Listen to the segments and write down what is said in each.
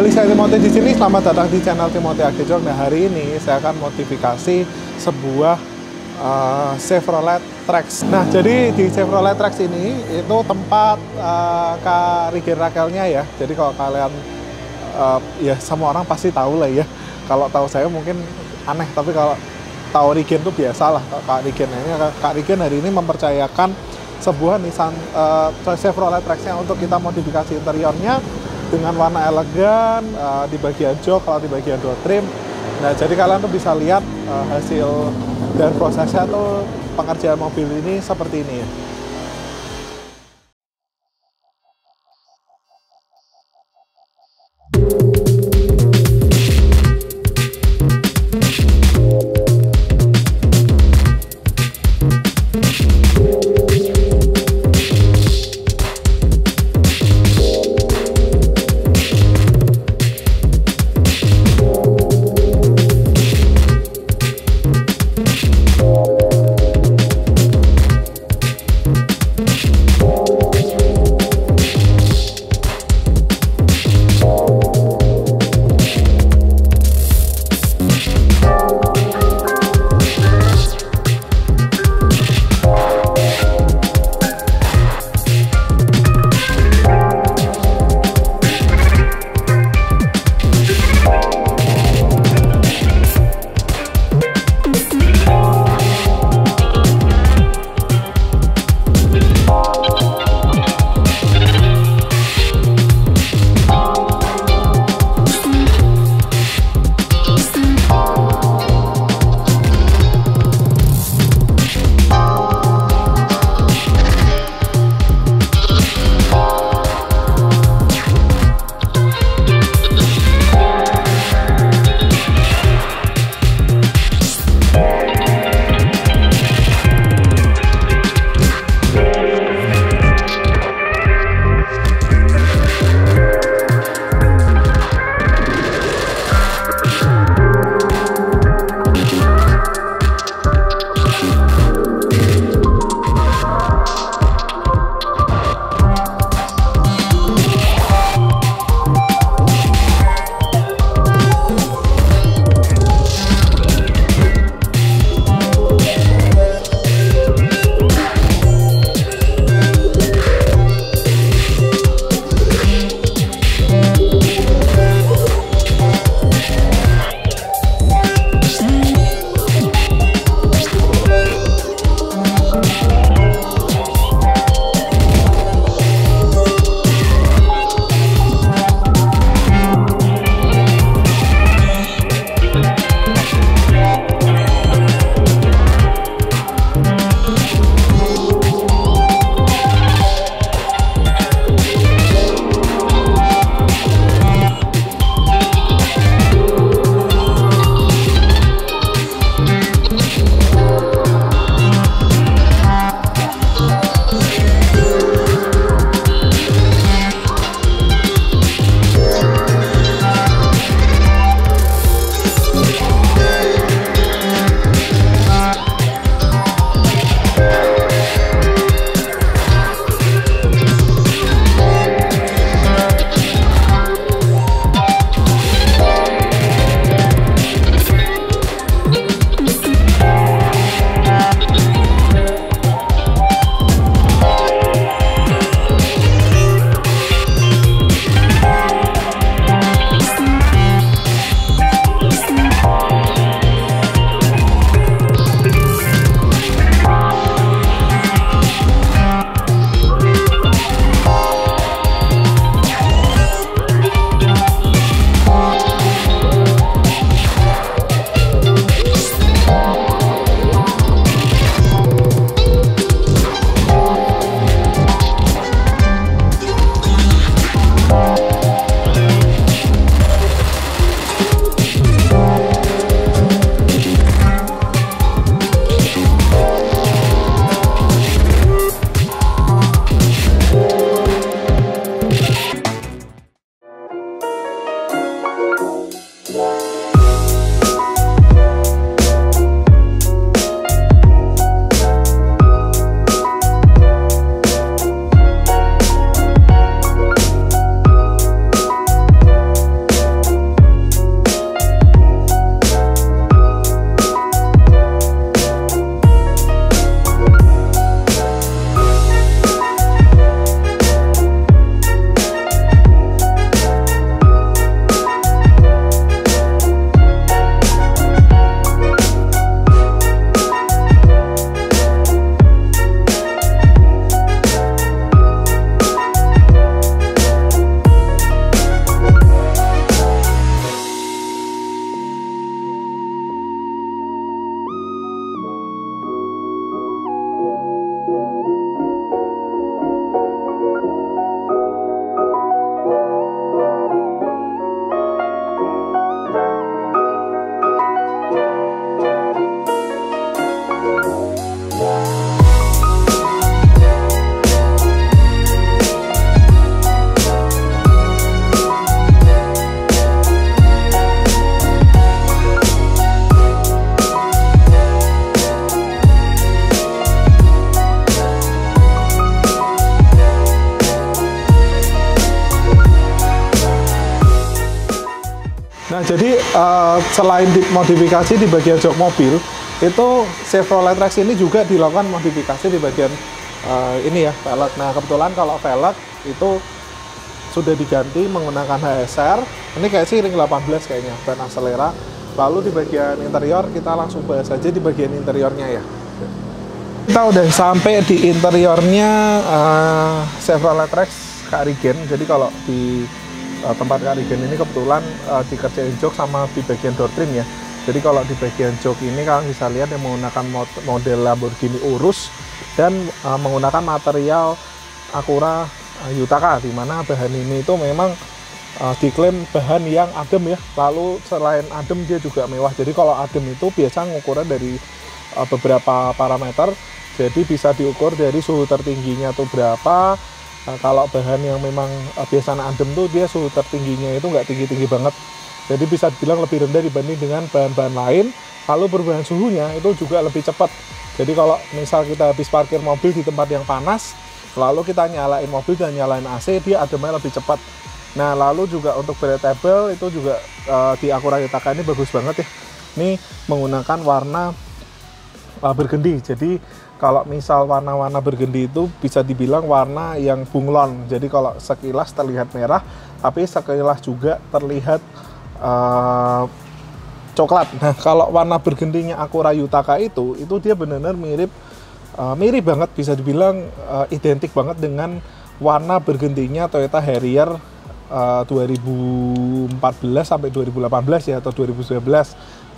kembali saya Timothi di sini. Selamat datang di channel Timothi Agjok. Nah, hari ini saya akan modifikasi sebuah Chevrolet Trax. Nah, jadi di Chevrolet Trax ini itu tempat Karigen Rakelnya ya. Jadi kalau kalian ya semua orang pasti tahu lah ya. Kalau tahu saya mungkin aneh, tapi kalau tahu Rigen tuh biasa lah. Kak Rigen ini, Kak Rigen hari ini mempercayakan sebuah Nissan Chevrolet Trax-nya untuk kita modifikasi interiornya dengan warna elegan di bagian jok, kalau di bagian door trim. Nah, jadi kalian tuh bisa lihat hasil dan prosesnya tuh pengerjaan mobil ini seperti ini. selain dimodifikasi di bagian jok mobil, itu Chevrolet Trax ini juga dilakukan modifikasi di bagian ini ya, velg. Nah kebetulan kalau velg itu sudah diganti menggunakan HSR, ini kayak sih ring 18 kayaknya, brand Aselera. Lalu di bagian interior kita langsung bahas aja di bagian interiornya ya. Kita udah sampai di interiornya Chevrolet Trax Karigen. Jadi kalau di tempat Karigen ini kebetulan dikerjain jok sama di bagian door trim ya. Jadi kalau di bagian jok ini kalian bisa lihat yang menggunakan model Lamborghini Urus dan menggunakan material Acura Yutaka, dimana bahan ini itu memang diklaim bahan yang adem ya. Lalu selain adem dia juga mewah. Jadi kalau adem itu biasa ngukurnya dari beberapa parameter, jadi bisa diukur dari suhu tertingginya tuh berapa. Kalau bahan yang memang biasanya adem tuh dia suhu tertingginya itu nggak tinggi-tinggi banget, jadi bisa dibilang lebih rendah dibanding dengan bahan-bahan lain. Lalu perubahan suhunya itu juga lebih cepat. Jadi kalau misal kita habis parkir mobil di tempat yang panas, lalu kita nyalain mobil dan nyalain AC, dia ademnya lebih cepat. Nah lalu juga untuk breathable itu juga di Acura Yutaka ini bagus banget ya. Ini menggunakan warna bergendi. Jadi kalau misal warna-warna bergendi itu bisa dibilang warna yang bunglon. Jadi kalau sekilas terlihat merah, tapi sekilas juga terlihat coklat. Nah kalau warna bergendinya Acura Yutaka itu dia benar-benar mirip banget, bisa dibilang identik banget dengan warna bergendinya Toyota Harrier 2014 sampai 2018 ya, atau 2019.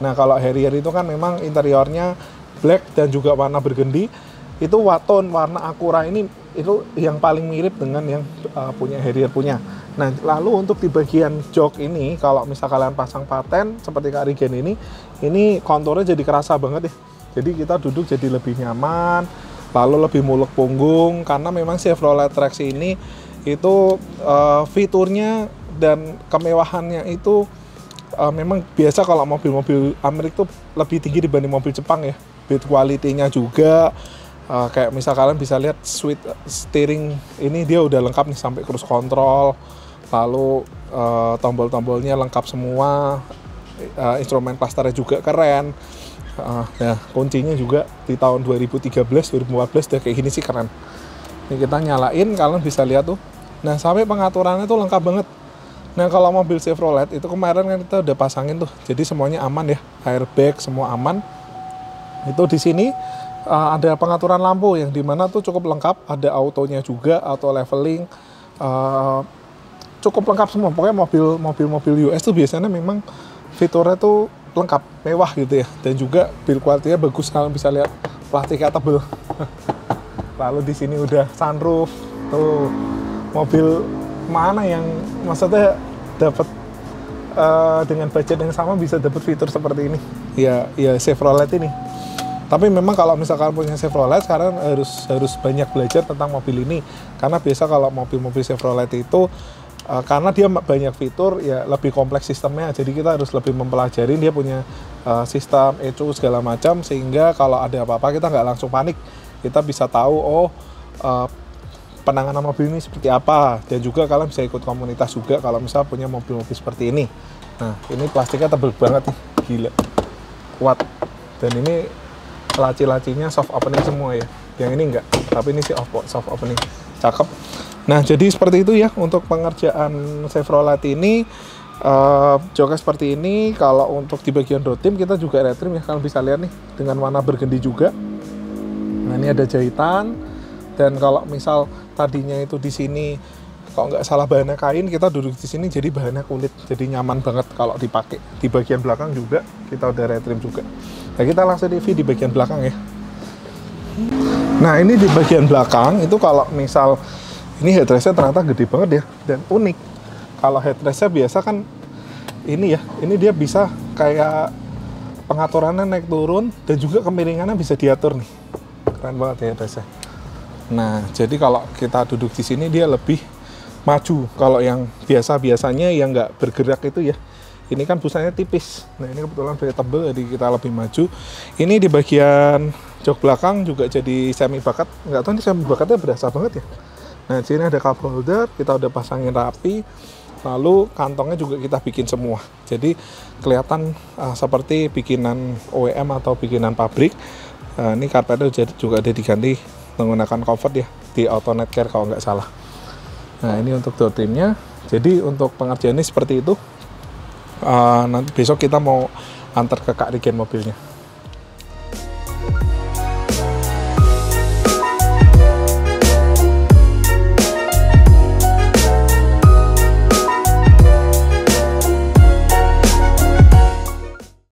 Nah kalau Harrier itu kan memang interiornya black dan juga warna bergendi. Itu waton warna Acura ini itu yang paling mirip dengan yang punya Harrier punya. Nah lalu untuk di bagian jok ini, kalau misal kalian pasang paten seperti Karigen ini konturnya jadi kerasa banget ya. Jadi kita duduk jadi lebih nyaman, lalu lebih muluk punggung, karena memang Chevrolet Trax ini itu fiturnya dan kemewahannya itu memang biasa kalau mobil-mobil Amerika itu lebih tinggi dibanding mobil Jepang ya. Build quality-nya juga, kayak misal kalian bisa lihat switch steering ini dia udah lengkap nih sampai cruise control, lalu tombol-tombolnya lengkap semua, instrumen clusternya juga keren. Ya, kuncinya juga di tahun 2013, 2014 udah kayak gini sih, keren. Ini kita nyalain, kalian bisa lihat tuh. Nah, sampai pengaturannya tuh lengkap banget. Nah, kalau mobil Chevrolet itu kemarin kan kita udah pasangin tuh. Jadi semuanya aman ya, airbag semua aman. Itu di sini ada pengaturan lampu yang dimana tuh cukup lengkap. Ada autonya juga, auto leveling, cukup lengkap semua. Pokoknya mobil-mobil US tuh biasanya memang fiturnya tuh lengkap, mewah gitu ya, dan juga build quality-nya bagus. Kalian bisa lihat plastiknya tebel. Lalu di sini udah sunroof tuh. Mobil mana yang maksudnya dapat dengan budget yang sama bisa dapat fitur seperti ini ya, ya Chevrolet ini. Tapi memang kalau misalkan punya Chevrolet sekarang harus banyak belajar tentang mobil ini, karena biasa kalau mobil-mobil Chevrolet itu karena dia banyak fitur ya, lebih kompleks sistemnya, jadi kita harus lebih mempelajari dia punya sistem ECU segala macam, sehingga kalau ada apa-apa kita nggak langsung panik, kita bisa tahu penanganan mobil ini seperti apa. Dan juga kalian bisa ikut komunitas juga kalau misal punya mobil-mobil seperti ini. Nah ini plastiknya tebal banget nih, gila kuat. Dan ini laci-lacinya soft opening semua ya, yang ini enggak, tapi ini sih soft opening, cakep. Nah jadi seperti itu ya untuk pengerjaan Chevrolet ini, joknya seperti ini. Kalau untuk di bagian door trim kita juga retrim ya, kalian bisa lihat nih dengan warna bergendi juga. Nah ini ada jahitan, dan kalau misal tadinya itu di sini kalau nggak salah bahannya kain, kita duduk di sini jadi bahannya kulit, jadi nyaman banget kalau dipakai. Di bagian belakang juga kita udah retrim juga. Nah kita langsung review di bagian belakang ya. Nah ini di bagian belakang itu kalau misal ini headrestnya ternyata gede banget ya, dan unik. Kalau headrestnya biasa kan ini ya, ini dia bisa kayak pengaturannya naik turun, dan juga kemiringannya bisa diatur nih. Keren banget ya headrestnya. Nah, jadi kalau kita duduk di sini dia lebih maju. Kalau yang biasa-biasanya yang nggak bergerak itu ya, ini kan busanya tipis. Nah, ini kebetulan bisa tebel, jadi kita lebih maju. Ini di bagian jok belakang juga jadi semi bucket. Nggak tahu ini semi bucketnya berasa banget ya. Nah, di sini ada cup holder, kita udah pasangin rapi. lalu kantongnya juga kita bikin semua, jadi kelihatan seperti bikinan OEM atau bikinan pabrik. Ini karpetnya juga ada diganti menggunakan comfort ya, di Auto Netcare kalau nggak salah. Nah ini untuk door trimnya, jadi untuk pengerjaannya seperti itu. Nanti besok kita mau antar ke Kak Regen mobilnya.